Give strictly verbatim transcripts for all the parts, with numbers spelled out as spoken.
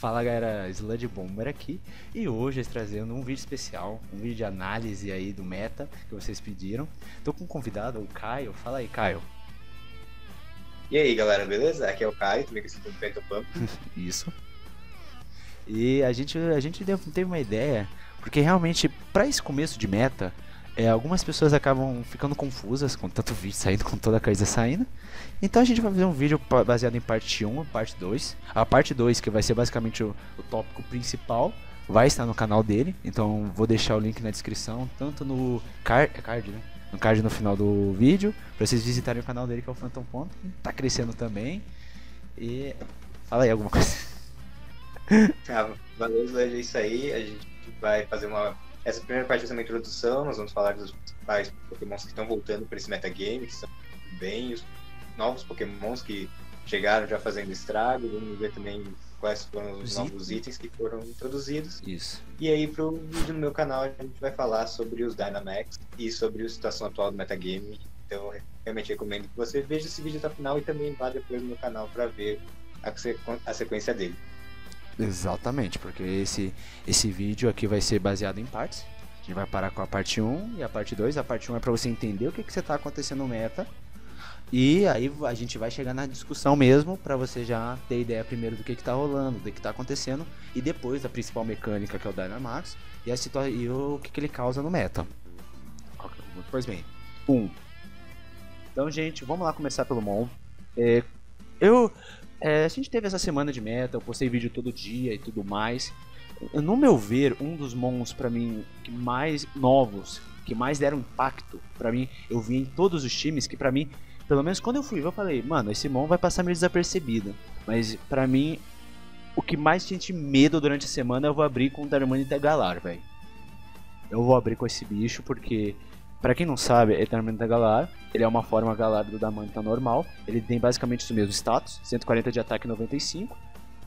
Fala galera, Sludge Bomber aqui, e hoje trazendo um vídeo especial, um vídeo de análise aí do meta que vocês pediram. Tô com um convidado, o Caio. Fala aí, Caio. E aí galera, beleza? Aqui é o Caio, também que do Pento Pump. Isso. E a gente, a gente teve uma ideia, porque realmente pra esse começo de meta, é, algumas pessoas acabam ficando confusas com tanto vídeo saindo, com toda a coisa saindo. Então a gente vai fazer um vídeo baseado em parte um e parte dois. A parte dois, que vai ser basicamente o, o tópico principal, vai estar no canal dele. Então vou deixar o link na descrição, tanto no card, é card, né? No card no final do vídeo, pra vocês visitarem o canal dele, que é o Phantom Ponto. Tá crescendo também. E... fala aí alguma coisa. Ah, valeu, é isso aí. A gente vai fazer uma... essa primeira parte vai ser uma introdução, nós vamos falar dos principais pokémons que estão voltando para esse metagame, que são bem os novos pokémons que chegaram já fazendo estrago, vamos ver também quais foram os, os novos itens. itens que foram introduzidos. Isso. E aí pro vídeo no meu canal a gente vai falar sobre os Dynamax e sobre a situação atual do metagame, então realmente recomendo que você veja esse vídeo até o final e também vá depois no meu canal para ver a, sequ a sequência dele. Exatamente, porque esse, esse vídeo aqui vai ser baseado em partes. A gente vai parar com a parte um e a parte dois. A parte um é para você entender o que que você tá acontecendo no meta. E aí a gente vai chegar na discussão mesmo, para você já ter ideia primeiro do que que tá rolando, do que que tá acontecendo. E depois a principal mecânica, que é o Dynamax, e, a situa e o que que ele causa no meta. Okay, pois bem, um. Então gente, vamos lá começar pelo Mon. É, eu... É, a gente teve essa semana de meta, eu postei vídeo todo dia e tudo mais. No meu ver, um dos mons pra mim que mais novos, que mais deram impacto pra mim, eu vi em todos os times, que pra mim, pelo menos quando eu fui, eu falei, mano, esse mon vai passar meio desapercebido. Mas pra mim, o que mais senti medo durante a semana, eu vou abrir com o Darmanitan Galar, velho. Eu vou abrir com esse bicho porque... pra quem não sabe, ele é Darmanitan Galar, ele é uma forma Galar do Darmanitan normal, ele tem basicamente o mesmo status, cento e quarenta de ataque e noventa e cinco,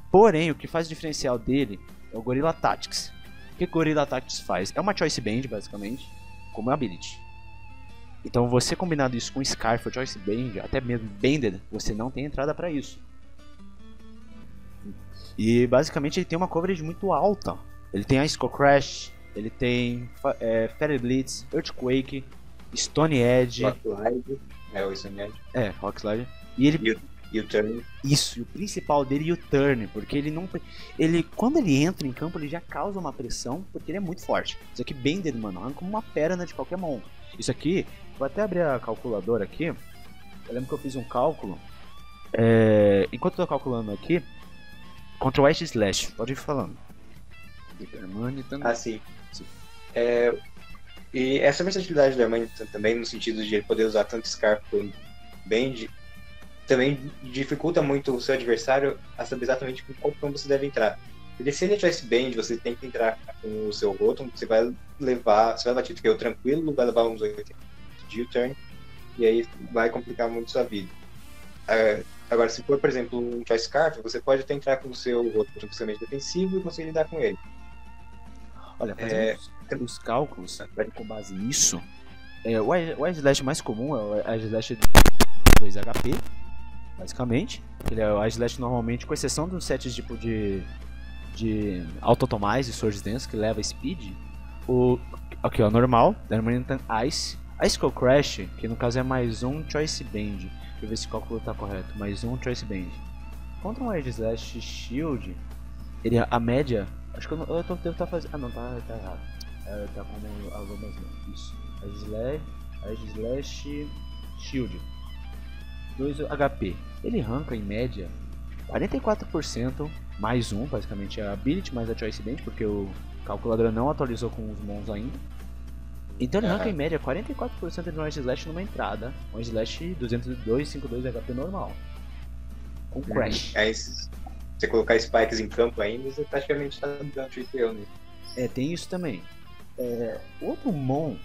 porém o que faz o diferencial dele é o Gorilla Tactics. O que o Gorilla Tactics faz? É uma Choice Band, basicamente, como a Ability. Então você combinado isso com Scarf ou Choice Band, até mesmo Banded, você não tem entrada pra isso. E basicamente ele tem uma coverage muito alta, ele tem a Skull Crash, ele tem é, Fairy Blitz, Earthquake, Stone Edge, Rock Slide, é o Stone Edge. É, Rock Slide. E ele U-turn. Isso, e o principal dele é o U-turn, porque ele não ele quando ele entra em campo, ele já causa uma pressão, porque ele é muito forte. Isso aqui bem dele, mano, arranca como uma perna de qualquer mão. Isso aqui, vou até abrir a calculadora aqui. Eu lembro que eu fiz um cálculo. É, enquanto eu tô calculando aqui, contra o Ice Slash, pode ir falando. Darmanitan. Ah, sim. Sim. É, e essa versatilidade do Darmanitan também, no sentido de ele poder usar tanto Scarf quanto Band, também dificulta muito o seu adversário a saber exatamente com qual campo você deve entrar. Porque se ele é Choice Band, você tem que entrar com o seu Rotom, você vai levar, você vai bater o tranquilo, vai levar uns oitenta de U-turn, e aí vai complicar muito sua vida. É, agora, se for, por exemplo, um Choice Scarf, você pode até entrar com o seu Rotom principalmente defensivo e conseguir lidar com ele. Olha, fazendo é... os cálculos com base nisso, é, o Ice Slash mais comum é o Ice Slash dois H P, basicamente. Ele é o Ice Slash normalmente, com exceção dos sets tipo de, de Auto-Automize e Swords Dance, que leva Speed. O aqui okay, ó, normal, Darmanitan Ice, Ice Skull Crash, que no caso é mais um Choice Band. Deixa eu ver se o cálculo tá correto, mais um Choice Band. Contra um Ice Slash Shield, ele, a média... acho que eu, não, eu tô, devo estar tá fazendo... ah não, tá, tá errado. É, tá como algo mais não. Isso. Ice Slash Shield. dois H P. Ele arranca em média quarenta e quatro por cento mais um, basicamente a Ability mais a Choice Band, porque o calculador não atualizou com os mons ainda. Então ele arranca ah. em média quarenta e quatro por cento de um Ice Slash numa entrada. Um Ice Slash duzentos e dois, cinquenta e dois H P normal. Com Crash. É isso. Você colocar Spikes em campo ainda, você praticamente está dando triplo, né? É, tem isso também. É, outro Mon,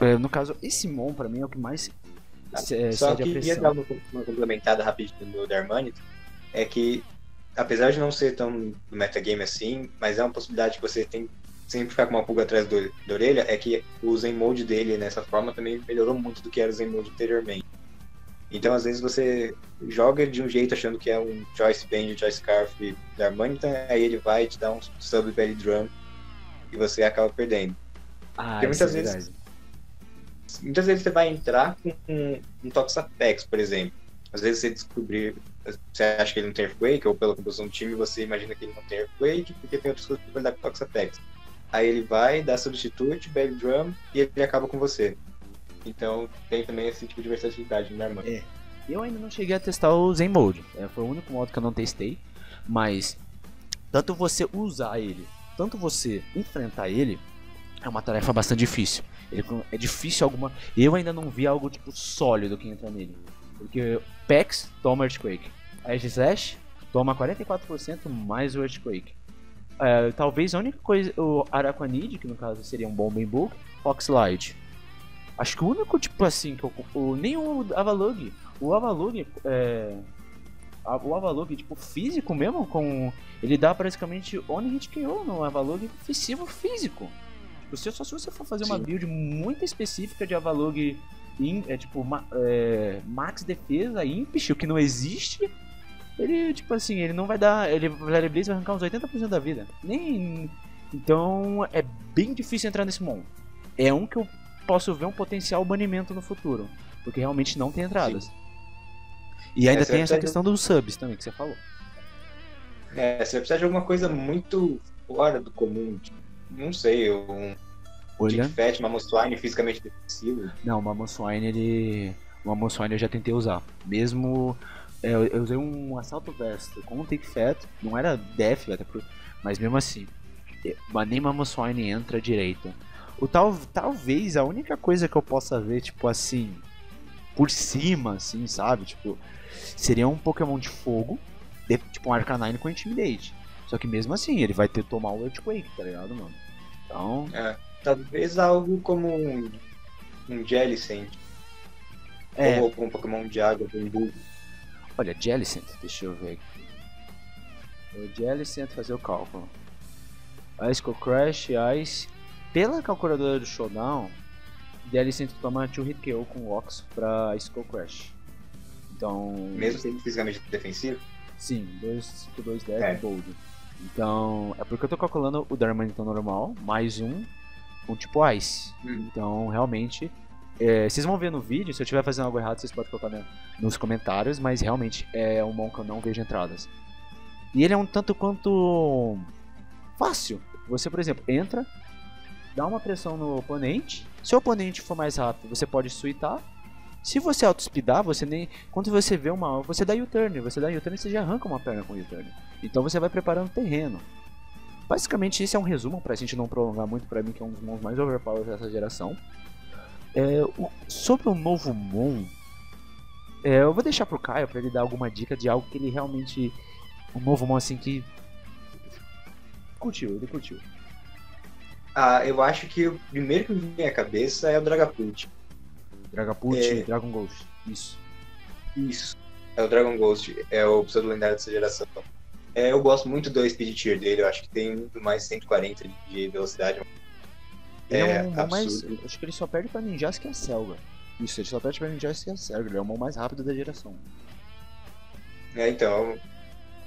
é, no caso, esse Mon pra mim é o que mais ah, é, só que queria dar uma, uma complementada rapidinho do Darmanitan, é que, apesar de não ser tão metagame assim, mas é uma possibilidade que você tem sempre ficar com uma pulga atrás do, da orelha, é que o Zen Mode dele nessa forma também melhorou muito do que era o Zen Mode anteriormente. Então, às vezes, você joga de um jeito achando que é um Choice Band, um Choice Scarf da Darmanitan, aí ele vai e te dá um Sub Belly Drum e você acaba perdendo. Ah, porque muitas é vezes, muitas vezes você vai entrar com um, um Toxapex, por exemplo. Às vezes você descobrir, você acha que ele não tem Earthquake, ou pela composição do time você imagina que ele não tem Earthquake porque tem outras coisas que vai dar com Toxapex. Aí ele vai, dá Substitute, Belly Drum e ele acaba com você. Então tem também esse tipo de versatilidade, né, mano? É. Eu ainda não cheguei a testar o Zen Mode. É, foi o único modo que eu não testei. Mas tanto você usar ele, tanto você enfrentar ele, é uma tarefa bastante difícil. Ele, é difícil alguma... Eu ainda não vi algo tipo sólido que entra nele. Porque Pex toma Earthquake, Ice Slash toma quarenta e quatro por cento mais o Earthquake. Uh, talvez a única coisa, o Araquanid, que no caso seria um bom Bambu, Rock Slide. Acho que o único tipo assim que eu, o, nem o Avalug, o Avalug, é, a, o Avalug tipo físico mesmo, com ele dá praticamente One Hit K O no Avalug ofensivo físico. Tipo, se, só se você for fazer Sim. uma build muito específica de Avalug, in, é tipo ma, é, max defesa, impish, o que não existe. Ele, tipo assim, ele não vai dar... Ele vai Blaze vai arrancar uns oitenta por cento da vida. Nem... Então, é bem difícil entrar nesse mon. É um que eu posso ver um potencial banimento no futuro. Porque realmente não tem entradas. Sim. E ainda é, tem essa questão de... dos subs também, que você falou. É, você precisa de alguma coisa muito fora do comum. Tipo, não sei, um... Olha... Fat, Mamoswine fisicamente defensivo. Não, o Mamoswine, ele... O Mamoswine eu já tentei usar. Mesmo... Eu, eu usei um assalto vest com um Take Fat, não era def, mas mesmo assim, nem Mamoswine entra direito. O tal, talvez a única coisa que eu possa ver, tipo assim, por cima, assim, sabe? Tipo, seria um Pokémon de fogo, de, tipo um Arcanine com Intimidate. Só que mesmo assim, ele vai ter que tomar o Earthquake, tá ligado, mano? Então. É, talvez algo como um, um Jellicent. É. Ou um Pokémon de água, um Bug. Olha, Jellicent, deixa eu ver aqui. O Jellicent fazer o cálculo. Ice Co Crash, Ice. Pela calculadora do Showdown, Jellicent toma two hit K O com o Ox pra Ice Co Crash. Então. Mesmo sendo fisicamente defensivo? Sim, dois, cinco, dois, dez é. E Bold. Então. É porque eu tô calculando o Darmanitan normal, mais um com um tipo Ice. Hum. Então realmente. É, vocês vão ver no vídeo, se eu estiver fazendo algo errado, vocês podem colocar né, nos comentários, mas realmente é um mon que eu não vejo entradas. E ele é um tanto quanto fácil. Você, por exemplo, entra, dá uma pressão no oponente. Se o oponente for mais rápido, você pode suitar. Se você auto-speedar, você nem... Quando você vê uma... Você dá U-turn, você dá U-turn e você já arranca uma perna com U-turn. Então você vai preparando o terreno. Basicamente, esse é um resumo, pra gente não prolongar muito, pra mim que é um dos mons mais overpowers dessa geração. É, o, sobre o novo mon, é, eu vou deixar pro Caio pra ele dar alguma dica de algo que ele realmente... Um novo mon assim que... Curtiu, ele curtiu. Ah, eu acho que o primeiro que me vem à cabeça é o Dragapult. Dragapult e é... Dragon Ghost, isso. Isso, é o Dragon Ghost, é o pseudo lendário dessa geração. É, eu gosto muito do Speed Tier dele, eu acho que tem muito mais cento e quarenta de velocidade. Ele é, é um absurdo. Mais, acho que ele só perde pra Ninjas que é a Selga. Isso, ele só perde pra Ninjas que é a Selga. Ele é o mão mais rápido da geração. É, então,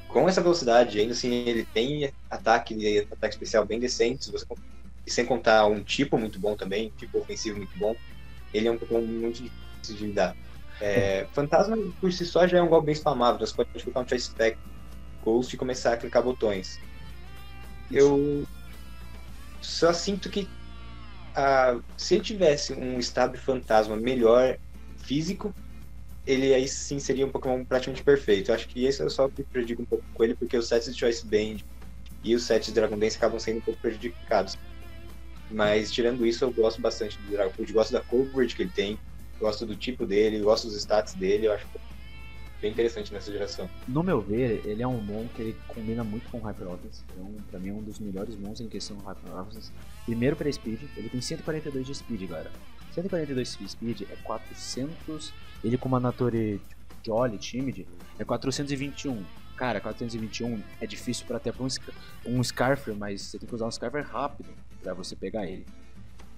com essa velocidade, ainda assim, ele tem ataque e ataque especial bem decentes. Você, e sem contar um tipo muito bom também, tipo ofensivo muito bom. Ele é um Pokémon muito difícil de lidar. É, Fantasma, por si só, já é um golpe bem spamável. Você pode colocar um Choice Pack Ghost e começar a clicar botões. Eu só sinto que Uh, se ele tivesse um estado fantasma melhor físico, ele aí sim seria um Pokémon praticamente perfeito. Eu acho que esse eu só me prejudico um pouco com ele, porque os sets de Choice Band e os sets de Dragon Dance acabam sendo um pouco prejudicados. Mas tirando isso, eu gosto bastante do Dragapult, gosto da coverage que ele tem, gosto do tipo dele, gosto dos stats dele, eu acho bem interessante nessa geração. No meu ver, ele é um mon que ele combina muito com o Hyper Offense. Então, pra mim é um dos melhores mons em questão do Hyper Offense. Primeiro para Speed, ele tem cento e quarenta e dois de Speed, galera. cento e quarenta e dois de Speed é quatrocentos... Ele com uma Nature Jolly, Timid, é quatrocentos e vinte e um. Cara, quatrocentos e vinte e um é difícil para até pra um, um Scarfer, mas você tem que usar um Scarfer rápido para você pegar ele.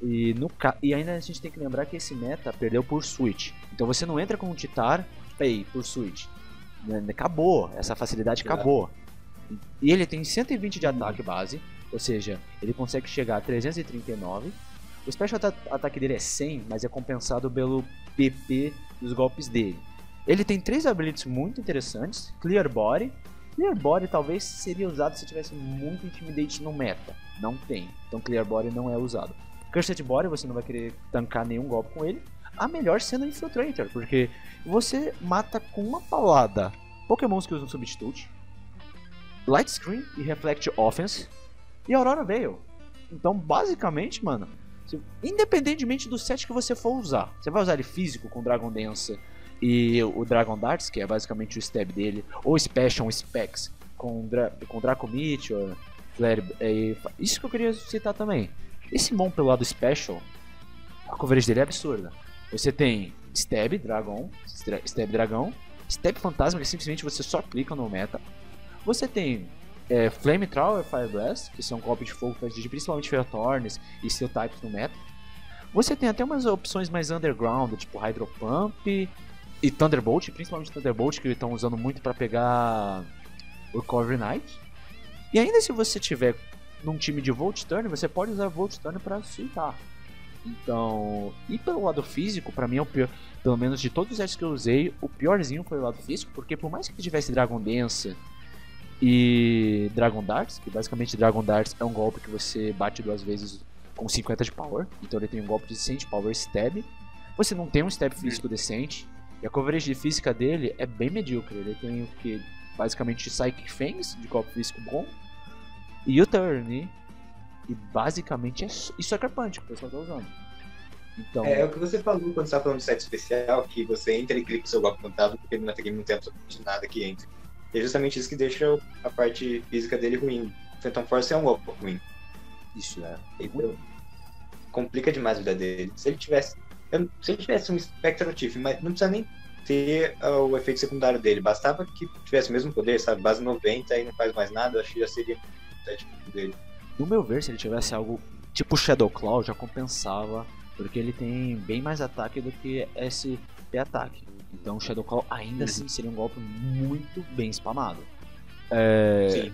E, no ca... e ainda a gente tem que lembrar que esse meta perdeu por Switch. Então você não entra com um Titar Pay, Pursuit. Acabou, essa facilidade acabou. E ele tem cento e vinte de ataque base, ou seja, ele consegue chegar a trezentos e trinta e nove. O special ataque dele é cem, mas é compensado pelo P P dos golpes dele. Ele tem três abilities muito interessantes. Clear Body. Clear Body talvez seria usado se tivesse muito Intimidate no meta. Não tem, então Clear Body não é usado. Cursed Body, você não vai querer tancar nenhum golpe com ele. A melhor cena é Infiltrator, porque você mata com uma paulada Pokémons que usam Substitute, Light Screen e Reflect Offense e Aurora Veil. Então basicamente, mano, independentemente do set que você for usar, você vai usar ele físico com Dragon Dance e o Dragon Darts, que é basicamente o stab dele, ou Special Specs com, Dra com Dracomeat, ou Flare, é, isso que eu queria citar também. Esse mon pelo lado Special, a coverage dele é absurda. Você tem Stab Dragon, Stab Dragão, Stab Fantasma, que simplesmente você só clica no meta. Você tem é, Flame Thrower, Fire Blast, que são golpes de fogo que faz principalmente Fire Thorns e Steel Types no meta. Você tem até umas opções mais underground, tipo Hydro Pump e Thunderbolt, principalmente Thunderbolt, que estão usando muito para pegar o Corviknight. E ainda se você tiver num time de Volt Turn, você pode usar Volt Turn para suitar. Então, e pelo lado físico, pra mim é o pior, pelo menos de todos os sets que eu usei, o piorzinho foi o lado físico, porque por mais que tivesse Dragon Dance e Dragon Darts, que basicamente Dragon Darts é um golpe que você bate duas vezes com cinquenta de power, então ele tem um golpe de cem de power stab, você não tem um stab físico decente, e a coverage de física dele é bem medíocre, ele tem o que basicamente Psychic Fangs, de golpe físico bom, e U-turn. E basicamente é, isso é carpante que o pessoal tá usando. Então, é, é o que você falou quando você tá falando de site especial, que você entra e clica o seu golpe contado, porque no metagame não tem absolutamente nada que entra. E é justamente isso que deixa a parte física dele ruim. Phantom Force é um golpe ruim. Isso, é. Então, complica demais a vida dele. Se ele tivesse. Eu, se ele tivesse um Spectral Thief, mas não precisa nem ter uh, o efeito secundário dele. Bastava que tivesse o mesmo poder, sabe? Base noventa e não faz mais nada, acho que já seria o dele. No meu ver, se ele tivesse algo tipo Shadow Claw, já compensava, porque ele tem bem mais ataque do que S P ataque. Então Shadow Claw ainda assim seria um golpe muito bem spamado. É... Sim.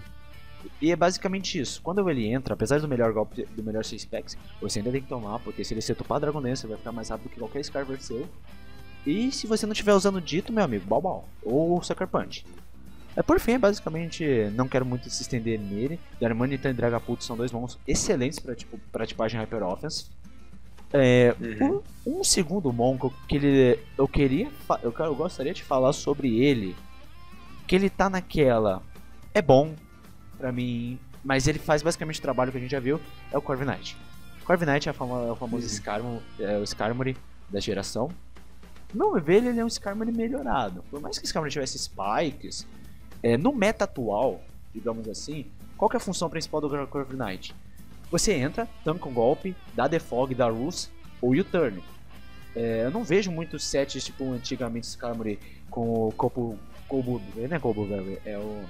E é basicamente isso. Quando ele entra, apesar do melhor golpe, do melhor seu Specs, você ainda tem que tomar, porque se ele se topar Dragon Dance, ele vai ficar mais rápido que qualquer Scarver seu. E se você não estiver usando Dito, meu amigo, Balbal ou Sucker Punch. É, por fim, basicamente, não quero muito se estender nele. Darmanitan e Dragapult são dois monstros excelentes para tipo, pra tipagem Hyper Offense. É, uhum. um, um segundo monco que ele, eu queria, eu, eu gostaria de falar sobre ele, que ele tá naquela, é bom pra mim, mas ele faz basicamente o trabalho que a gente já viu, é o Corviknight. Corviknight é, famo, é o famoso uhum. Skarmo, é o Skarmory da geração. Não, meu ver, ele é um Skarmory melhorado. Por mais que o Skarmory tivesse Spikes, É, no meta atual, digamos assim, qual que é a função principal do Corviknight? Você entra, tanca um golpe, dá Defog, dá Roost ou U-turn. É, eu não vejo muitos sets tipo antigamente Skarmory com o Cobo, Cobo, né, Cobo, é o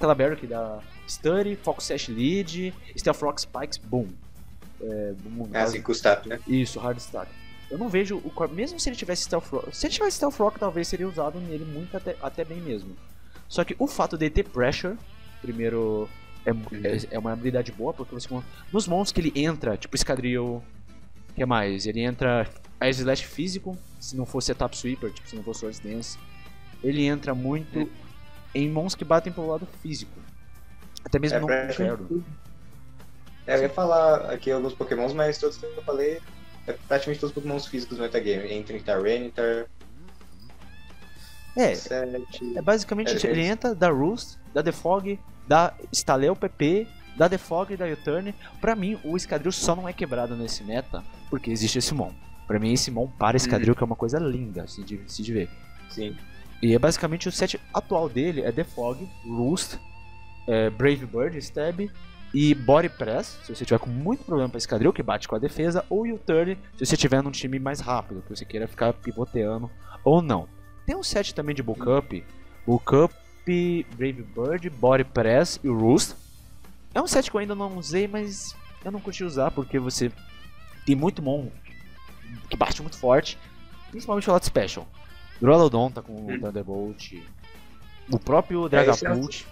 Talaberry que dá Study, Focus Sash Lead, Stealth Rock, Spikes, Boom. É, boom é assim, com stack, né? Isso, Hard Stack. Eu não vejo o Corviknight, mesmo se ele tivesse Stealth Rock, se ele tivesse Stealth Rock talvez seria usado nele muito até, até bem mesmo. Só que o fato de ele ter pressure, primeiro, é, é, é uma habilidade boa, porque você, nos monstros que ele entra, tipo escadril, o que mais? Ele entra Ice Slash físico, se não for setup sweeper, tipo, se não for Swords Dance, ele entra muito é. em monstros que batem pelo lado físico, até mesmo é no inferno. É, eu ia falar aqui alguns pokémons, mas todos que eu falei, é praticamente todos os pokémons físicos no metagame, entre Tyranitar. É, é basicamente é, ele entra, dá Roost, dá Defog, dá Staleia o P P, dá Defog e dá U-turn. Pra mim, o escadril só não é quebrado nesse meta porque existe esse Mon. Pra mim, esse Mon para escadril hum. que é uma coisa linda assim, de se ver. Sim. E é basicamente o set atual dele: é Defog, Roost, é Brave Bird, Stab e Body Press. Se você tiver com muito problema pra escadril, que bate com a defesa, ou U-turn se você tiver num time mais rápido, que você queira ficar pivoteando ou não. Tem um set também de Bulk Up, Bulk Up, Brave Bird, Body Press e Roost. É um set que eu ainda não usei, mas eu não curti usar porque você tem muito mon que bate muito forte, principalmente o lado special. Duraludon tá com o Thunderbolt. O próprio Dragapult.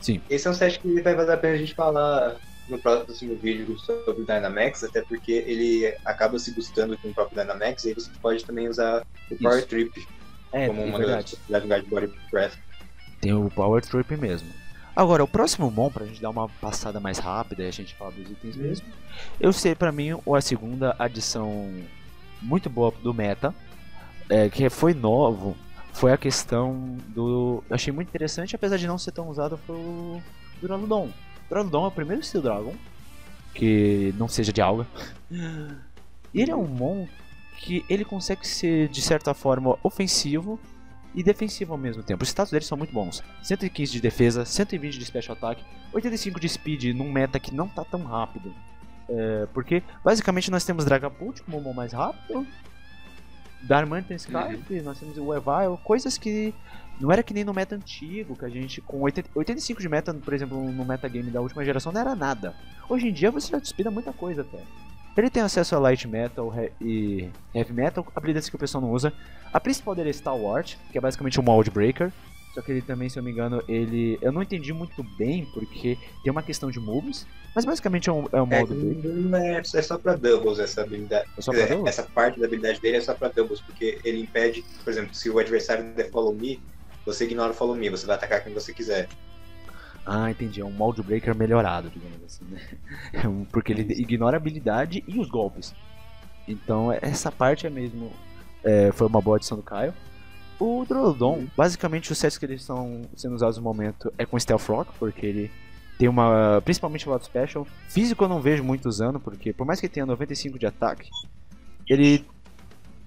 Sim. Esse é um set que vai valer a pena a gente falar no próximo vídeo sobre o Dynamax, até porque ele acaba se gostando com o próprio Dynamax, e aí você pode também usar o Power Isso. Trip é, como é uma das possibilidades de Body Press. Tem o Power Trip mesmo. Agora, o próximo bom, pra gente dar uma passada mais rápida e a gente falar dos itens mesmo, eu sei pra mim a segunda adição muito boa do meta, é, que foi novo, foi a questão do... Eu achei muito interessante, apesar de não ser tão usado, foi o Duraludon. Duraludon é o primeiro Steel Dragon, que não seja de alga. Ele é um mon que ele consegue ser, de certa forma, ofensivo e defensivo ao mesmo tempo. Os status deles são muito bons. cento e quinze de defesa, cento e vinte de special attack, oitenta e cinco de speed num meta que não tá tão rápido. É, porque, basicamente, nós temos Dragapult como o mon mais rápido, Darmanitan Scarf, uhum. Nós temos o Evile, coisas que não era que nem no meta antigo, que a gente com oitenta, oitenta e cinco de meta, por exemplo, no metagame da última geração não era nada. Hoje em dia você já despida muita coisa até. Ele tem acesso a Light Metal e Heavy Metal, habilidades que o pessoal não usa. A principal dele é Stalwart, que é basicamente um Mold Breaker, só que ele também, se eu não me engano, ele... Eu não entendi muito bem, porque tem uma questão de moves, mas basicamente é um, é um é, modo dele. É, é só pra doubles essa habilidade. É só pra doubles? Essa parte da habilidade dele é só pra doubles, porque ele impede, por exemplo, se o adversário der follow me, você ignora o follow me, você vai atacar quem você quiser. Ah, entendi. É um mold breaker melhorado, digamos assim, né? Porque ele ignora a habilidade e os golpes. Então, essa parte é mesmo... É, foi uma boa adição do Caio. O Duraludon, basicamente os sets que eles estão sendo usados no momento é com Stealth Rock, porque ele tem uma, principalmente o lado special. Físico eu não vejo muito usando, porque por mais que tenha noventa e cinco de ataque, ele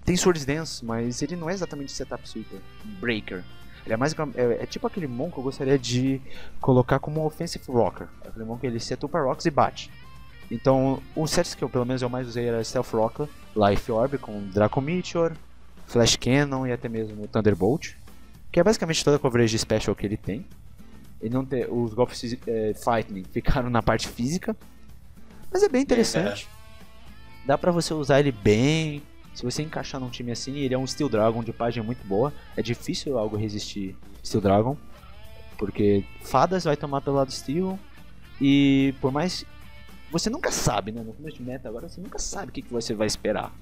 tem Swords Dance, mas ele não é exatamente setup sweeper, breaker. Ele é mais é, é tipo aquele mon que eu gostaria de colocar como um offensive rocker. É aquele mon que ele setupa rocks e bate. Então, os sets que eu pelo menos eu mais usei era Stealth Rock, Life Orb com Draco Meteor, Flash Cannon e até mesmo o Thunderbolt, que é basicamente toda a coverage special que ele tem. Ele não tem os golpes é, Fighting ficaram na parte física, mas é bem interessante. É. Dá pra você usar ele bem, se você encaixar num time assim. Ele é um Steel Dragon de página muito boa, é difícil algo resistir Steel Dragon, porque fadas vai tomar pelo lado Steel, e por mais... Você nunca sabe, né? No começo de meta agora você nunca sabe o que você vai esperar.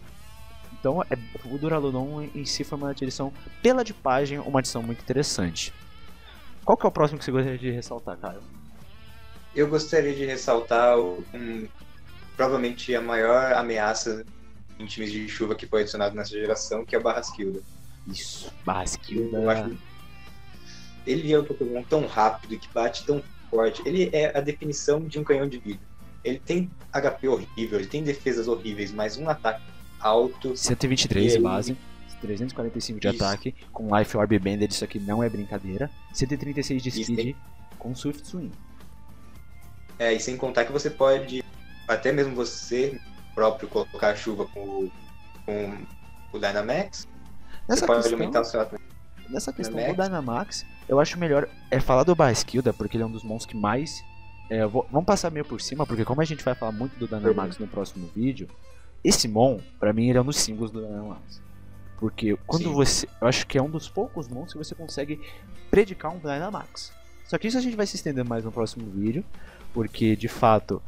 Então, é, o Duraludon em si foi uma adição, pela de página, uma adição muito interessante. Qual que é o próximo que você gostaria de ressaltar, Caio? Eu gostaria de ressaltar um, provavelmente a maior ameaça em times de chuva que foi adicionado nessa geração, que é o Barrasquilda. Isso, Barrasquilda. Eu acho que ele é um Pokémon tão rápido, que bate tão forte. Ele é a definição de um canhão de vida. Ele tem H P horrível, ele tem defesas horríveis, mas um ataque alto, cento e vinte e três de base, trezentos e quarenta e cinco de isso. ataque, com Life Orb Bender, isso aqui não é brincadeira, cento e trinta e seis de speed tem... com Swift Swing. É, e sem contar que você pode, até mesmo você próprio, colocar a chuva com, com o Dynamax. Nessa você pode questão, alimentar o seu ataque. Nessa questão do Dynamax, eu acho melhor é falar do Barrasquilda, porque ele é um dos monstros que mais... É, vou, vamos passar meio por cima, porque como a gente vai falar muito do Dynamax no próximo vídeo, esse mon, pra mim, ele é um dos símbolos do Dynamax. Porque quando Sim. você... Eu acho que é um dos poucos mons que você consegue predicar um Dynamax. Só que isso a gente vai se estender mais no próximo vídeo, porque, de fato,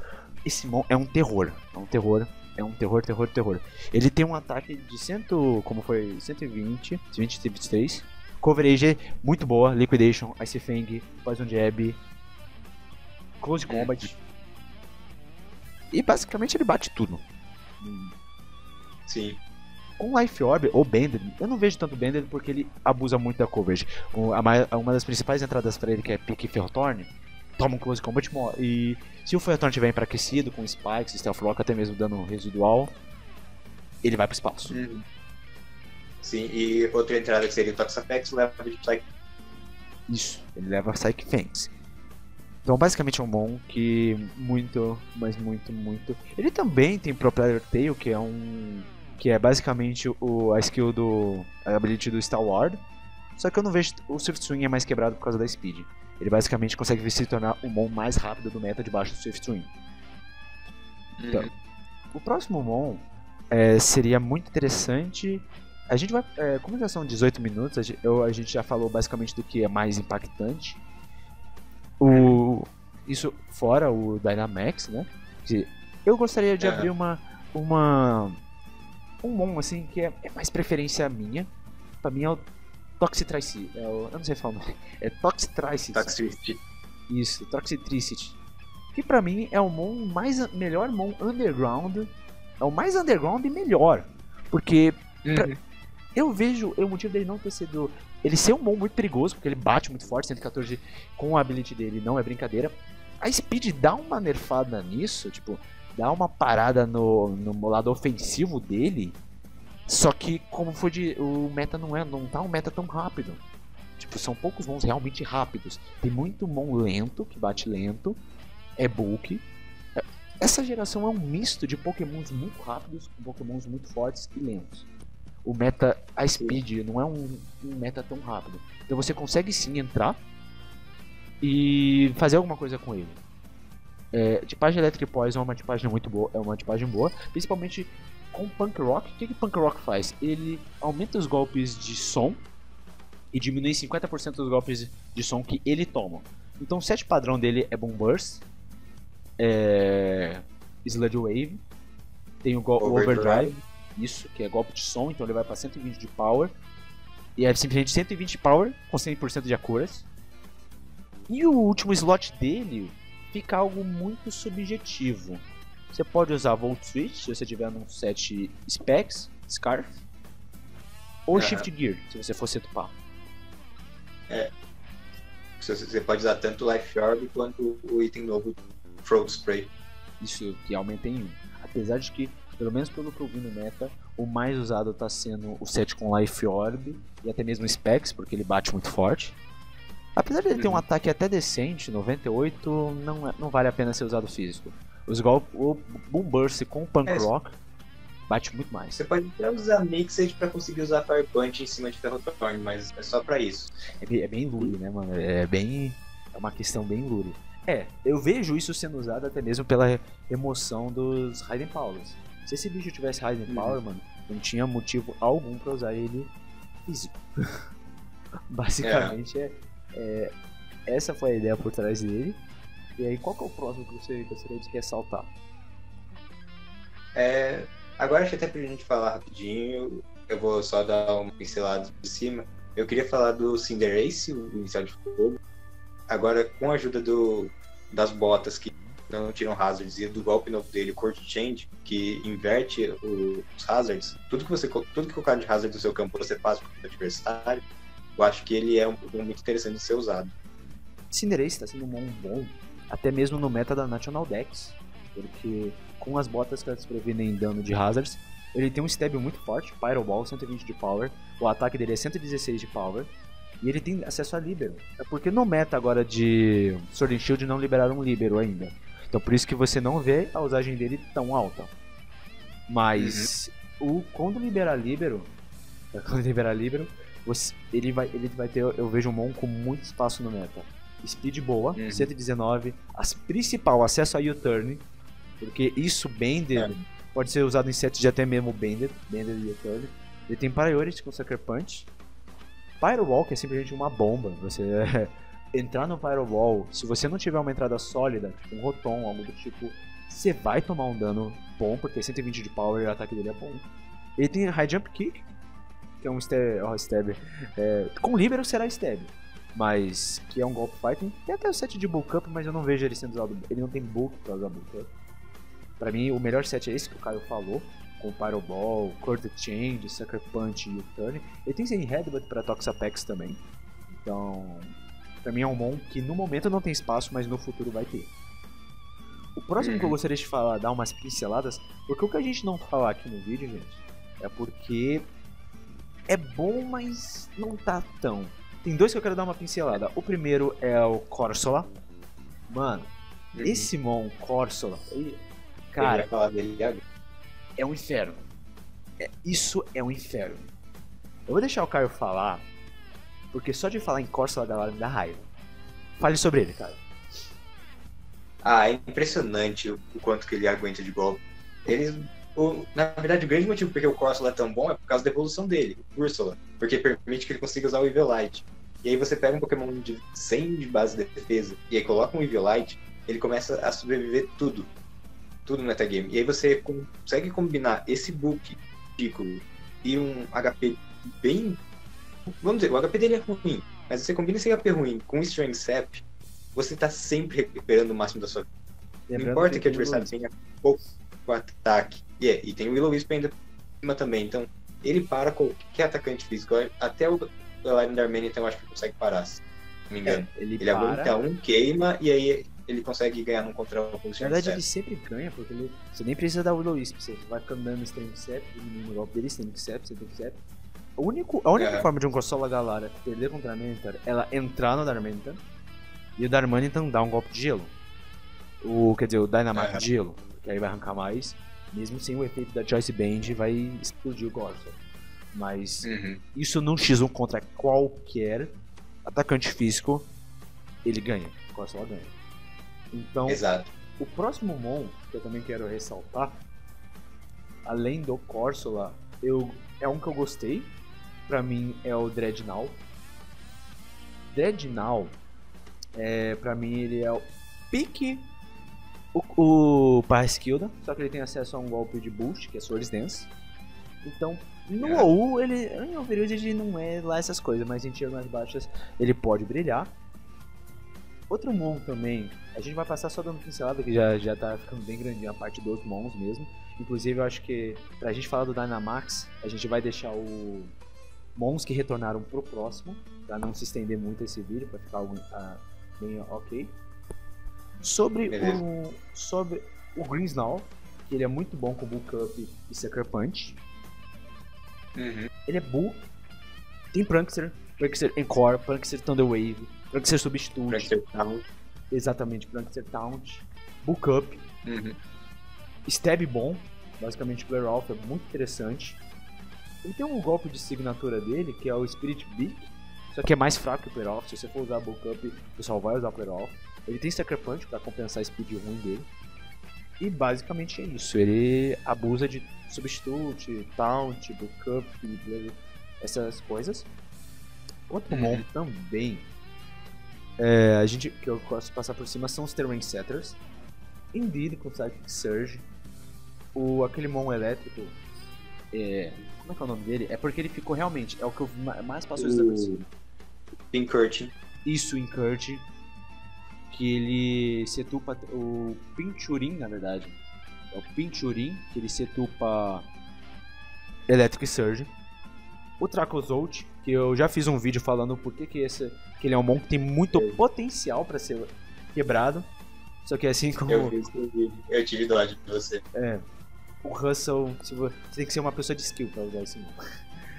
esse mon é um terror. É um terror, é um terror, terror, terror. Ele tem um ataque de cem, como foi, cento e vinte, cento e vinte e três. Coverage muito boa, Liquidation, Ice Fang, Poison Jab, Close Combat. E, basicamente, ele bate tudo. Sim. Com Life Orb ou Bender, eu não vejo tanto Bender porque ele abusa muito da coverage. Uma das principais entradas para ele, que é Pique Ferrothorn, toma um Close Combat e se o Ferrothorn estiver enfraquecido com Spikes, Stealth Rock, até mesmo dano residual, ele vai para o espaço. Uhum. Sim, e outra entrada que seria o Toxapex leva de Psyche. Isso, ele leva Psyche Fangs. Então, basicamente é um mon que muito, mas muito, muito... Ele também tem Propeller Tail, que é um... Que é basicamente o, a skill do... A habilidade do Stalwart. Só que eu não vejo... O Swift Swing é mais quebrado por causa da speed. Ele basicamente consegue se tornar o mon mais rápido do meta debaixo do Swift Swing. Então, uhum. O próximo mon é, seria muito interessante A gente vai, é, como já são dezoito minutos, a gente, eu, a gente já falou basicamente do que é mais impactante. O, isso fora o Dynamax, né? Que eu gostaria de é. abrir uma, uma um bom assim que é, é mais preferência minha. Pra mim é o Toxitricity. É eu não sei falar. É Toxitricity. Toxitricity. Isso, Toxitricity. Que pra mim é o mon mais melhor mon underground. É o mais underground e melhor, porque uhum. pra, eu vejo o motivo dele não ter sido. Ele ser um mon muito perigoso, porque ele bate muito forte, cento e quatorze com a ability dele, não é brincadeira. A Speed dá uma nerfada nisso, tipo, dá uma parada no, no lado ofensivo dele. Só que, como foi de. O meta não é, não tá um meta tão rápido. Tipo, são poucos mons realmente rápidos. Tem muito mon lento, que bate lento, é bulk. Essa geração é um misto de pokémons muito rápidos com pokémons muito fortes e lentos. O meta, a Speed, não é um, um meta tão rápido. Então você consegue sim entrar e fazer alguma coisa com ele. É, tipagem Electric Poison é uma tipagem muito boa, é uma tipagem boa, principalmente com Punk Rock. O que, que Punk Rock faz? Ele aumenta os golpes de som e diminui cinquenta por cento dos golpes de som que ele toma. Então o set padrão dele é Boom Burst, é... Sludge Wave, tem o, go- o Overdrive, isso, que é golpe de som, então ele vai para cento e vinte de Power, e é simplesmente cento e vinte de Power com cem por cento de Accuracy. E o último slot dele fica algo muito subjetivo. Você pode usar Volt Switch se você tiver num set Specs, Scarf, ou é. Shift Gear, se você for setupar. É. Você pode usar tanto Life Orb quanto o item novo Throat Spray. Isso, que aumenta em um. Apesar de que, pelo menos pelo que eu vi no meta, o mais usado está sendo o set com Life Orb e até mesmo Specs, porque ele bate muito forte. Apesar de ele ter um ataque até decente, noventa e oito, não, é, não vale a pena ser usado físico. Os golpes, o Boom Burst com o Punk é Rock bate muito mais. Você pode até usar Mixed pra conseguir usar Fire Punch em cima de Ferrothorn, mas é só pra isso. É, é bem lure, né, mano? É bem. É uma questão bem lure. É, eu vejo isso sendo usado até mesmo pela emoção dos Raiden Powers. Se esse bicho tivesse Raiden Power, uhum. mano, não tinha motivo algum pra usar ele físico. Basicamente é. é... É, essa foi a ideia por trás dele. E aí, qual que é o próximo que você gostaria de ressaltar? É, agora acho que até pra gente falar rapidinho, eu vou só dar um pincelado de cima. Eu queria falar do Cinderace, o inicial de fogo. Agora, com a ajuda do, das botas que não tiram hazards e do golpe novo dele, o Court Change, que inverte os hazards, tudo que você tudo que colocar de hazard no seu campo você passa pro adversário. Eu acho que ele é um Pokémon muito interessante de ser usado. Cinderace está sendo um mon bom, até mesmo no meta da National Dex, porque com as botas que elas previnem dano de hazards, ele tem um stab muito forte, Pyro Ball, cento e vinte de power, o ataque dele é cento e dezesseis de power, e ele tem acesso a Libero. É porque no meta agora de Sword and Shield não liberaram um Libero ainda, então por isso que você não vê a usagem dele tão alta. Mas uhum. o, quando liberar Libero, quando liberar Libero, Você, ele, vai, ele vai ter, eu vejo um mon com muito espaço no meta. Speed boa, uhum. cento e dezenove, as principal, acesso a U-turn, porque isso, Bender, é. pode ser usado em sets de até mesmo Bender, Bender e U-turn. Ele tem Priority com Sucker Punch. Firewall, que é simplesmente uma bomba, você entrar no Firewall, se você não tiver uma entrada sólida, tipo um Rotom, algo do tipo, você vai tomar um dano bom, porque cento e vinte de power e o ataque dele é bom. Ele tem High Jump Kick, que é um stab, oh, stab é, com Libero será stab, mas que é um golpe fighting. Tem até o set de Bulk Up, mas eu não vejo ele sendo usado, ele não tem bulk pra usar Bulk Up. Pra mim o melhor set é esse que o Caio falou, com Pyro Ball, Court Change, Sucker Punch e U-turn. Ele tem sem Headbutt pra Toxapex também, então pra mim é um mon que no momento não tem espaço, mas no futuro vai ter. O próximo uhum. que eu gostaria de falar, dar umas pinceladas, porque o que a gente não falar aqui no vídeo, gente, é porque é bom, mas não tá tão. Tem dois que eu quero dar uma pincelada. O primeiro é o Corsola. Mano, uhum. esse mon Corsola, cara, eu ia falar dele agora. É um inferno. É, isso é um inferno. Eu vou deixar o Caio falar, porque só de falar em Corsola, galera, me dá raiva. Fale sobre ele, cara. Ah, é impressionante o quanto que ele aguenta de golpe. Ele O, na verdade, o grande motivo porque o Corsola é tão bom é por causa da evolução dele, o Ursula, porque permite que ele consiga usar o Eviolite. E aí você pega um Pokémon de cem de base de defesa e aí coloca um Eviolite, ele começa a sobreviver tudo, tudo no metagame. E aí você consegue combinar esse book ridículo e um H P bem... Vamos dizer, o H P dele é ruim, mas você combina esse H P ruim com o Strength Sap, você tá sempre recuperando o máximo da sua vida. Lembrando, não importa que, que o adversário tenha pouco ataque. Yeah, e tem o Will-O-Wisp ainda também, então ele para qualquer atacante físico. Até o Galar Darmanitan, então, eu acho que consegue parar, se não me engano. É, ele ele para... aguenta um, queima, e aí ele consegue ganhar num controle. Na verdade, ele sempre ganha, porque ele... você nem precisa dar o Will-O-Wisp, você vai candando o Strength Sap, diminuindo o golpe dele, Strength Sap, Strength Sap. A única, a única é. forma de um Corsola Galar perder contra a Darmanitan é ela entrar no Darmanitan e o Darmanitan dar um golpe de gelo. O, quer dizer, o Dynamite é. de gelo, que aí vai arrancar mais. Mesmo sem o efeito da Choice Band, vai explodir o Corsola. Mas uhum. isso num xis um contra qualquer atacante físico, ele ganha. O Corsola ganha. Então, exato. O próximo Mon, que eu também quero ressaltar, além do Corsola, eu, é um que eu gostei. Pra mim é o Dreadnought. Dreadnought, é, pra mim ele é o pique o, o Parraskilda, só que ele tem acesso a um golpe de boost, que é Swords Dance. Então, no é. O U, ele, em Overwatch ele não é lá essas coisas, mas em tiras mais baixas ele pode brilhar. Outro Mon também, a gente vai passar só dando pincelada, que já, já tá ficando bem grandinha a parte dos outros Mons mesmo. Inclusive, eu acho que pra gente falar do Dynamax, a gente vai deixar o... Mons que retornaram pro próximo, pra não se estender muito esse vídeo, pra ficar algo, uh, bem ok. Sobre o, sobre o Grimmsnarl, que ele é muito bom com Bulk Up e Sucker Punch. Uhum. Ele é Bull, tem Prankster, Prankster Encore, Prankster Thunder Wave, Prankster Substitute. Prankster Taunt. Exatamente, Prankster Taunt, Bulk Up, uhum. Stab bom, basicamente o Glare Alpha é muito interessante. Ele tem um golpe de signatura dele, que é o Spirit Beak, só que é mais fraco que o Playoff. Se você for usar Bulk Up, o pessoal vai usar o Playoff. Ele tem Sucker Punch pra compensar a speed ruim dele. E basicamente é isso, ele abusa de Substitute, Taunt, Bulk Up, essas coisas. Outro uhum. bom também, é, a gente, que eu gosto de passar por cima, são os Terrain Setters. Indeed, com Psychic Surge, o, aquele Mon elétrico, é... Como é que é o nome dele? É porque ele ficou realmente... É o que eu mais passou isso uh, Incurting. Isso, Incurting. Que ele setupa... O Pinchurin, na verdade. É o Pinchurin, que ele setupa... Electric Surge. O Tracozolt, que eu já fiz um vídeo falando por que que esse... Que ele é um mon que tem muito é. potencial pra ser quebrado. Só que assim como... Eu fiz um vídeo. Eu tive dó de você. É... O Russell, você tem que ser uma pessoa de skill pra usar esse nome.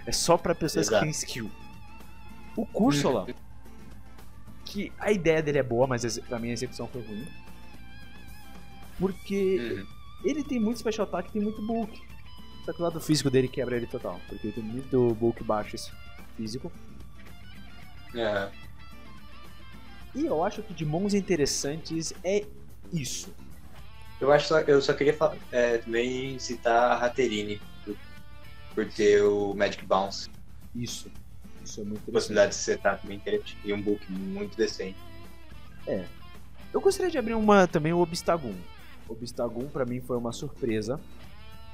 É só pra pessoas Exato. Que tem skill. O Corsola, que a ideia dele é boa, mas pra mim a execução foi ruim. Porque uhum. ele tem muito special attack e tem muito bulk. Só que o lado físico dele quebra ele total. Porque ele tem muito bulk baixo físico. Uhum. E eu acho que de mons interessantes é isso. Eu acho só, eu só queria falar, é, também citar a Hatterene por, por ter o Magic Bounce. Isso, isso é muito interessante. Possibilidade de setar também interessante e um book muito decente. É. Eu gostaria de abrir uma também o Obstagoon. O Obstagoon pra mim foi uma surpresa,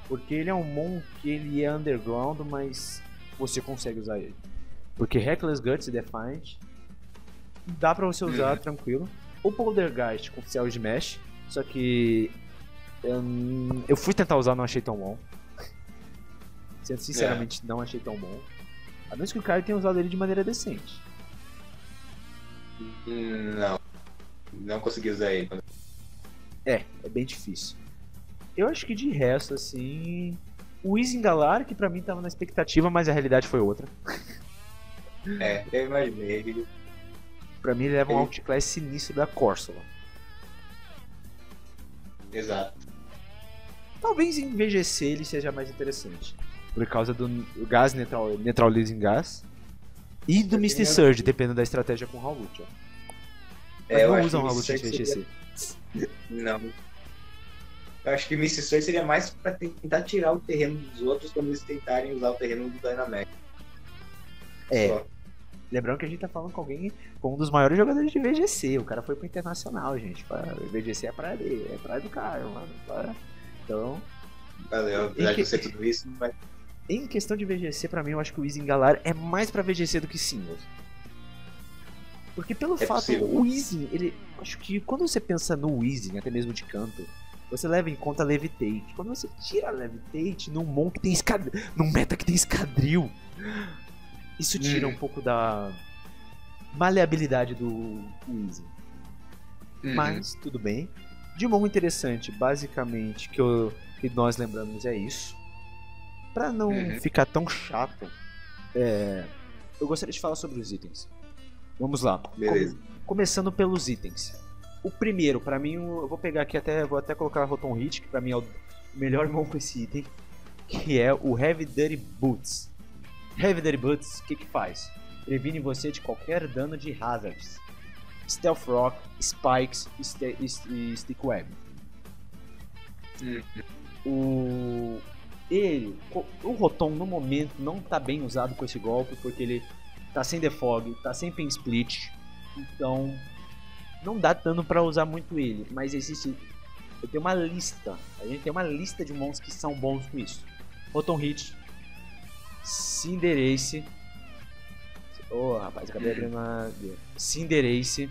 porque ele é um mon que ele é underground, mas você consegue usar ele. Porque Reckless Guts e Defiant dá pra você usar uhum. tranquilo. O Poltergeist com Cell Smash. Só que eu, eu fui tentar usar, não achei tão bom. Sinceramente, é. não achei tão bom. A menos que o Caio tenha usado ele de maneira decente. Não. Não consegui usar ele. É, é bem difícil. Eu acho que de resto, assim... O Easy Galar, que pra mim tava na expectativa, mas a realidade foi outra. É, eu imaginei. Pra mim ele leva um outclass sinistro da Corsola. Exato. Talvez em V G C ele seja mais interessante. Por causa do gás, neutral, neutralizing gás. E do Misty Surge, dependendo da estratégia com o Hawlut. É, não usam o Hawlut em V G C. Seria... Não. Eu acho que Mississoi seria mais para tentar tirar o terreno dos outros quando eles tentarem usar o terreno do Dynamax. É. Só. Lembrando que a gente tá falando com alguém, com um dos maiores jogadores de V G C. O cara foi pro Internacional, gente. Pra... V G C é praia dele, é praia do Caio, mano. Pra... Então. Valeu, apesar de que... ser tudo isso, mas... Em questão de V G C, pra mim, eu acho que o Easy em Galar é mais pra V G C do que singles. Porque pelo é fato, possível. O Easy, ele. Acho que quando você pensa no Easy, até mesmo de canto, você leva em conta a Levitate. Quando você tira a Levitate num mon que tem escad... num meta que tem escadril. Isso tira hum. um pouco da maleabilidade do Easy. Uhum. Mas, tudo bem. De bom interessante, basicamente, que, eu, que nós lembramos é isso. Pra não uhum. ficar tão chato, é, eu gostaria de falar sobre os itens. Vamos lá. Beleza. Com, começando pelos itens. O primeiro, pra mim, eu vou pegar aqui até. Vou até colocar a Rotom Hit, que pra mim é o melhor mão com esse item. Que é o Heavy Dirty Boots. Heavy Dirty Boots, o que que faz? Previne você de qualquer dano de hazards, Stealth Rock, Spikes e Stick Web. O... Ele, o Rotom no momento não tá bem usado com esse golpe, porque ele tá sem Defog, tá sem Pin Split, então não dá dano pra usar muito ele, mas existe... Eu tenho uma lista, a gente tem uma lista de mons que são bons com isso. Rotom Hit, Cinderace. Oh, rapaz, acabei abrindo uma... Cinderace.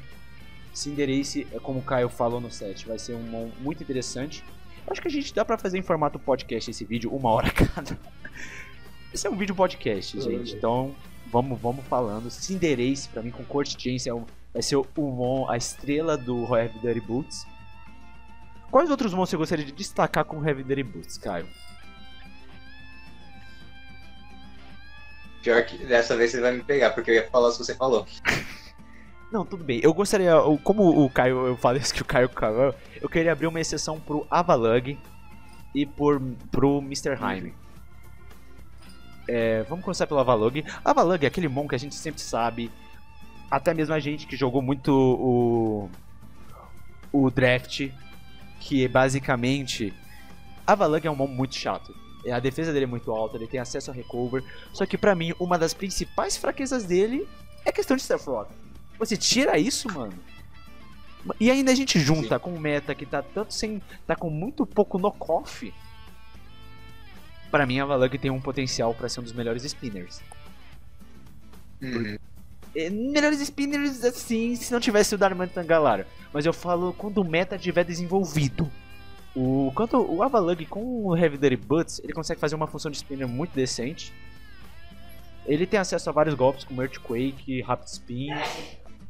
Cinderace, como o Caio falou no set, vai ser um mon muito interessante. Acho que a gente dá pra fazer em formato podcast esse vídeo, uma hora cada. Esse é um vídeo podcast, gente. Então, vamos, vamos falando. Cinderace, pra mim, com Court Chains, é um, vai ser o mon, a estrela do Heavy Dirty Boots. Quais outros mons você gostaria de destacar com o Heavy Dirty Boots, Caio? Pior que dessa vez você vai me pegar, porque eu ia falar se você falou. Não, tudo bem. Eu gostaria, como o Caio, eu falei isso que o Caio cavou, eu queria abrir uma exceção pro Avalug e por, pro mister Hyme. É, vamos começar pelo Avalug. Avalug é aquele mon que a gente sempre sabe, até mesmo a gente que jogou muito o, o draft, que é basicamente... Avalug é um mon muito chato. A defesa dele é muito alta, ele tem acesso a recover. Só que pra mim, uma das principais fraquezas dele é a questão de Stealth Rock. Você tira isso, mano. E ainda a gente junta Sim. com o meta que tá tanto sem. tá com muito pouco knockoff. Pra mim, a Valug tem um potencial pra ser um dos melhores spinners. Uhum. É, melhores spinners assim, se não tivesse o Darmanitan Galar. Mas eu falo quando o meta tiver desenvolvido. O, quanto o Avalug com o Heavy Dirty Butts, ele consegue fazer uma função de spinner muito decente. Ele tem acesso a vários golpes como Earthquake, Rapid Spin,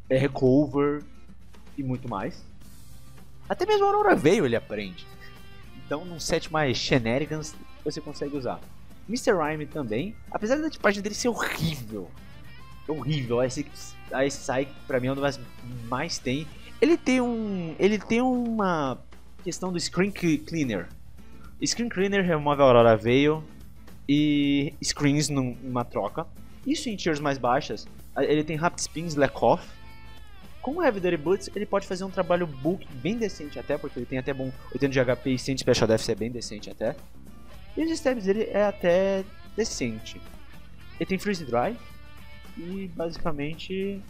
Recover e muito mais. Até mesmo a Aurora Veil ele aprende. Então num set mais shenanigans você consegue usar. mister Rhyme também, apesar da tipagem dele ser horrível. Horrível, a Ice Slash pra mim é uma das mais tem. Ele tem um... ele tem uma... questão do Screen Cleaner. Screen Cleaner remove a Aurora Veil e Screens numa troca. Isso em tiers mais baixas. Ele tem Rapid Spins, Lack Off. Com o Heavy Dirty Boots ele pode fazer um trabalho bulk bem decente até, porque ele tem até bom oitenta de H P e cem de Special Death, é bem decente até. E os stabs dele é até decente. Ele tem Freeze Dry e basicamente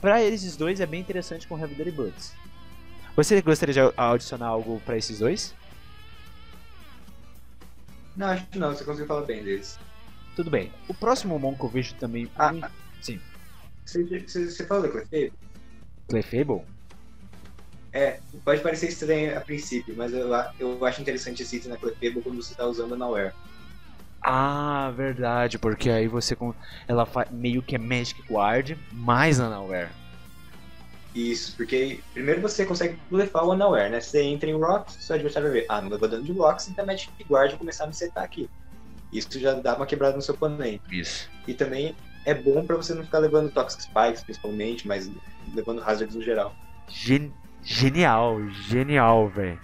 pra eles dois é bem interessante com o Heavy Dirty Boots. Você gostaria de adicionar algo pra esses dois? Não, acho que não, você conseguiu falar bem deles. Tudo bem. O próximo mon que eu vejo também... Ah, um... sim. Você falou do Clefable? Clefable? É, pode parecer estranho a princípio, mas eu, eu acho interessante esse item na Clefable quando você tá usando na Aware. Ah, verdade, porque aí você... Ela meio que é Magic Guard, mais Unaware. Isso, porque primeiro você consegue blefar o unaware, né? Você entra em Rocks, seu adversário vai ver, ah, não levou dano de Rocks, então Magic Guard vai começar a me setar aqui. Isso já dá uma quebrada no seu oponente. Isso. E também é bom pra você não ficar levando Toxic Spikes, principalmente, mas levando hazards no geral. Gen genial, genial, velho.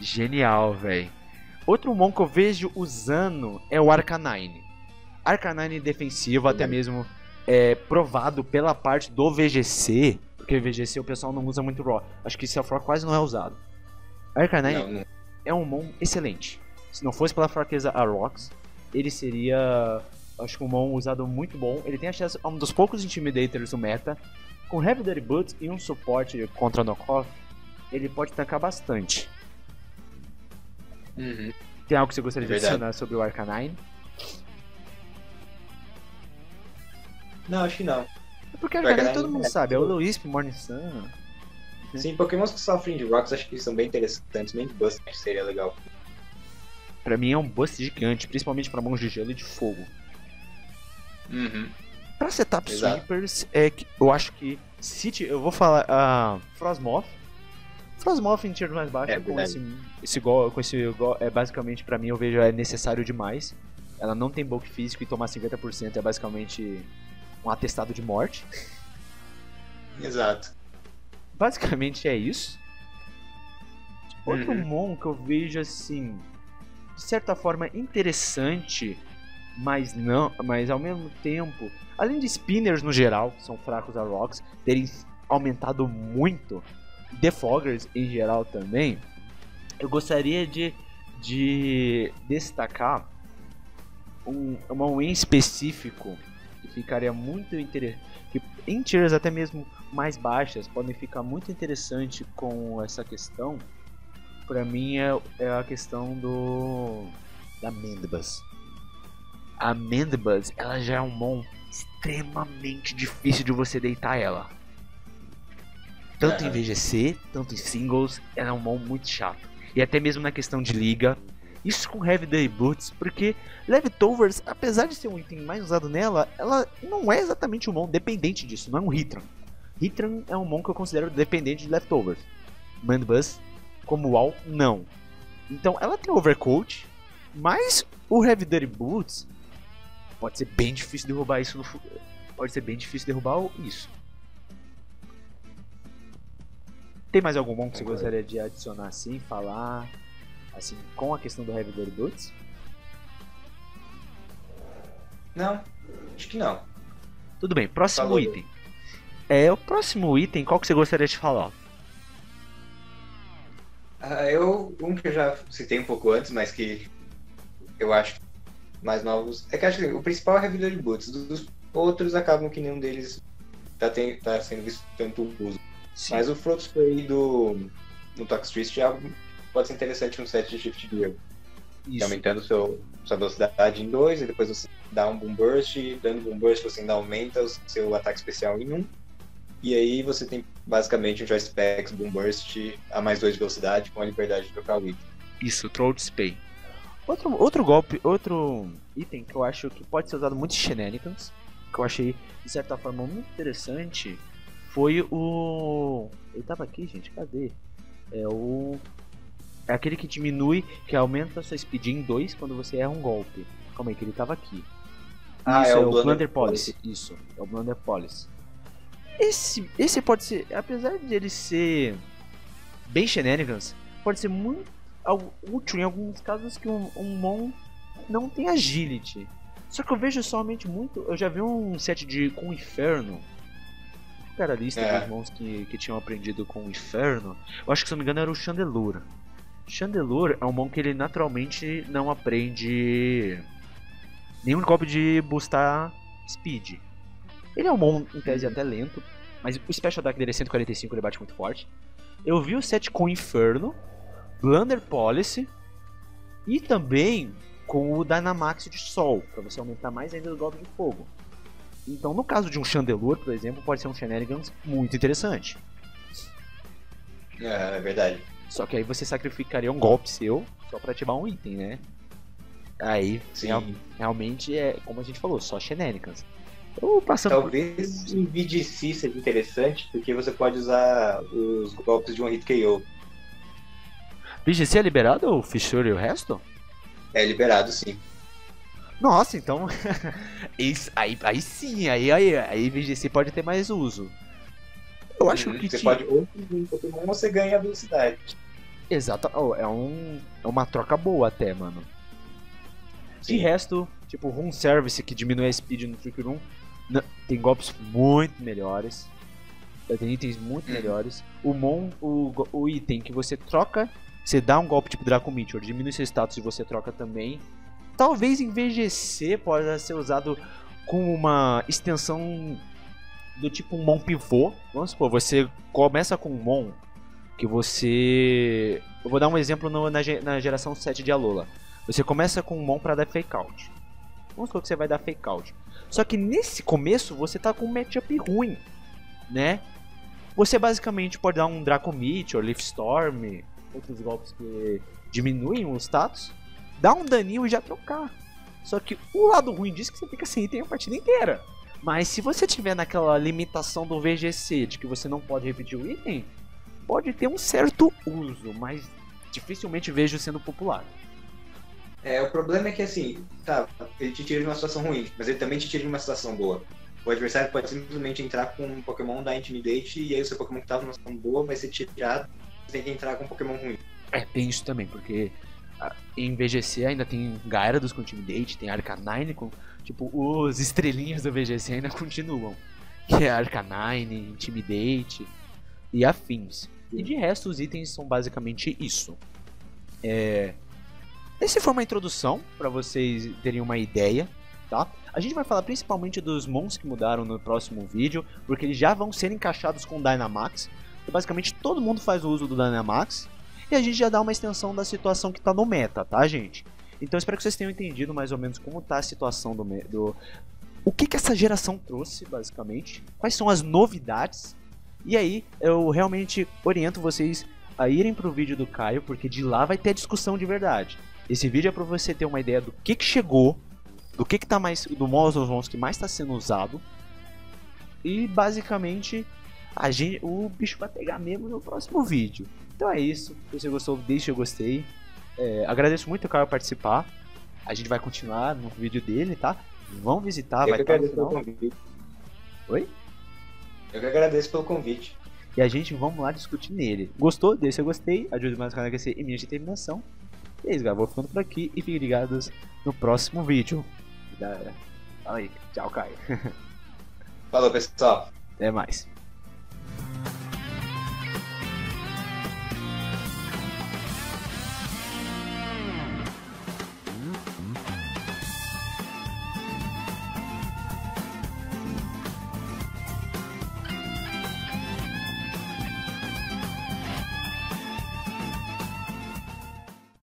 Genial, velho. Outro mon que eu vejo usando é o Arcanine. Arcanine defensivo, é. até mesmo é, provado pela parte do V G C. Porque V G C o pessoal não usa muito Raw. Acho que Self Rock quase não é usado. Arcanine é um Mon excelente. Se não fosse pela fraqueza a Rocks, ele seria, acho que um Mon usado muito bom. Ele tem a chance, um dos poucos Intimidators do meta. Com Heavy Dirty Boots e um suporte contra Knockoff, ele pode tancar bastante. Uhum. Tem algo que você gostaria é de adicionar sobre o Arcanine? Não, acho que não. É porque o Arcanine, Arcanine todo mundo é sabe, tudo. É o Luisp, Morning Sun. Sim, pokémons que sofrem de rocks acho que são bem interessantes, bem bust, acho que seria legal. Pra mim é um bust gigante, principalmente pra mãos de gelo e de fogo. Uhum. Pra setup Exato. Sweepers, é que eu acho que City, eu vou falar a uh, Frostmoth. Frostmoth em tiro mais baixo é, com, esse, esse gol, com esse gol, é basicamente pra mim eu vejo é necessário demais. Ela não tem bulk físico e tomar cinquenta por cento é basicamente um atestado de morte. Exato. Basicamente é isso. Outro uhum. Mon que eu vejo assim, de certa forma interessante, mas não, mas ao mesmo tempo, além de spinners no geral, que são fracos a Rocks, terem aumentado muito, Defoggers em geral também, eu gostaria de, de destacar um, um em específico que ficaria muito interessante, que em tiers até mesmo mais baixas podem ficar muito interessante com essa questão. Pra mim é, é a questão do da Mandibuzz. A Mandibuzz, ela já é um mon extremamente difícil de você deitar ela. Tanto em V G C, tanto em singles, ela é um mon muito chato. E até mesmo na questão de liga. Isso com Heavy Day Boots, porque Leftovers, apesar de ser um item mais usado nela, ela não é exatamente um mon dependente disso, não é um Hitran. Hitran é um mon que eu considero dependente de Leftovers. Mandibuzz, como Wall, não. Então ela tem Overcoat, mas o Heavy Dirty Boots pode ser bem difícil derrubar isso no futuro. Pode ser bem difícil derrubar isso. Tem mais algum mon que você gostaria de adicionar assim, falar assim com a questão do Heavy Dirty Boots? Não, acho que não. Tudo bem, próximo Falou. Item. É, o próximo item, qual que você gostaria de falar? Uh, eu, um que eu já citei um pouco antes, mas que eu acho mais novos, é que acho que o principal é a revisão de boots, dos outros acabam que nenhum deles tá, ten, tá sendo visto tanto uso. Sim. Mas o Float Spray do, do Toxtricity já pode ser interessante um set de Shift Gear, aumentando seu, sua velocidade em dois, e depois você dá um Boom Burst, dando Boom Burst você ainda aumenta o seu ataque especial em um. E aí você tem basicamente um Choice Band, Boom Burst, a mais dois de velocidade, com a liberdade de trocar o item. Isso, Throat Spray. Outro, outro golpe, outro item que eu acho que pode ser usado muito em Shenanigans, que eu achei de certa forma muito interessante, foi o... Ele tava aqui, gente, cadê? É o... É aquele que diminui, que aumenta a sua speed em dois quando você erra um golpe. Calma aí, que ele tava aqui. Ah, isso, é, é o Blunder Policy. Isso, é o Blunder Policy. Esse, esse pode ser, apesar de ele ser bem shenanigans, pode ser muito útil em alguns casos que um, um mon não tem agility. Só que eu vejo somente muito, eu já vi um set de com inferno, que era a lista é. dos mons que, que tinham aprendido com inferno, eu acho que se não me engano era o Chandelure. Chandelure é um mon que ele naturalmente não aprende nenhum golpe de boostar speed. Ele é um mon, em tese, até lento, mas o special attack dele é cento e quarenta e cinco, ele bate muito forte. Eu vi o set com o Inferno, Blunder Policy e também com o Dynamax de Sol, para você aumentar mais ainda o golpe de fogo. Então, no caso de um Chandelure, por exemplo, pode ser um Shenanigans muito interessante. É, é verdade. Só que aí você sacrificaria um golpe seu só para ativar um item, né? Aí, real, realmente, é como a gente falou, só Shenanigans. Talvez por... em V G C seja interessante, porque você pode usar os golpes de um hit K O. V G C é liberado ou Fissure e o resto? É liberado, sim. Nossa, então... Isso, aí, aí sim, aí, aí, aí V G C pode ter mais uso. Eu sim, acho que... Você te... pode ou um Pokémon ou você ganha velocidade. Exato, oh, é, um, é uma troca boa até, mano. Sim. De resto... Tipo, Room Service, que diminui a speed no Trick Room. Não, tem golpes muito melhores. Tem itens muito melhores. O mon, o, o item que você troca Você dá um golpe tipo Draco Meteor, diminui seu status e você troca também. Talvez envejecer possa ser usado com uma extensão do tipo um Mon Pivô. Vamos supor, você começa com um Mon que você... Eu vou dar um exemplo no, na, na geração sete de Alola. Você começa com um Mon para dar Fake Out. Vamos supor que você vai dar Fake Out. Só que nesse começo você tá com um matchup ruim, né? Você basicamente pode dar um Draco Meteor, Leaf Storm, outros golpes que diminuem o status, dar um daninho e já trocar. Só que o lado ruim disso é que você fica sem item a partida inteira. Mas se você tiver naquela limitação do V G C de que você não pode repetir o item, pode ter um certo uso, mas dificilmente vejo sendo popular. É, o problema é que assim, tá, ele te tira de uma situação ruim, mas ele também te tira de uma situação boa. O adversário pode simplesmente entrar com um Pokémon da Intimidate e aí o seu Pokémon que tava numa situação boa vai ser tirado, você tem que entrar com um Pokémon ruim. É, tem isso também, porque em V G C ainda tem Gyarados com Intimidate, tem Arcanine com... Tipo, os estrelinhas do V G C ainda continuam, que é Arcanine, Intimidate e afins. E de resto os itens são basicamente isso. É... Essa foi uma introdução para vocês terem uma ideia, tá? A gente vai falar principalmente dos mons que mudaram no próximo vídeo, porque eles já vão ser encaixados com o Dynamax. Então, basicamente todo mundo faz o uso do Dynamax e a gente já dá uma extensão da situação que tá no meta, tá, gente? Então espero que vocês tenham entendido mais ou menos como tá a situação do... do... O que que essa geração trouxe, basicamente. Quais são as novidades. E aí eu realmente oriento vocês a irem pro vídeo do Caio, porque de lá vai ter a discussão de verdade. Esse vídeo é para você ter uma ideia do que que chegou, do que que tá mais, do Mons que mais está sendo usado. E basicamente a gente, o bicho vai pegar mesmo no próximo vídeo. Então é isso. Se você gostou, deixa eu gostei. É, agradeço muito o Caio participar. A gente vai continuar no vídeo dele, tá? Vão visitar, eu vai estar no final. Oi? Eu que agradeço pelo convite. E a gente, vamos lá discutir nele. Gostou? Deixa eu gostei. Ajuda mais o canal a crescer e minha determinação. E é isso, galera. Vou ficando por aqui e fiquem ligados no próximo vídeo. Galera, fala aí. Tchau, Caio. Falou, pessoal. Até mais.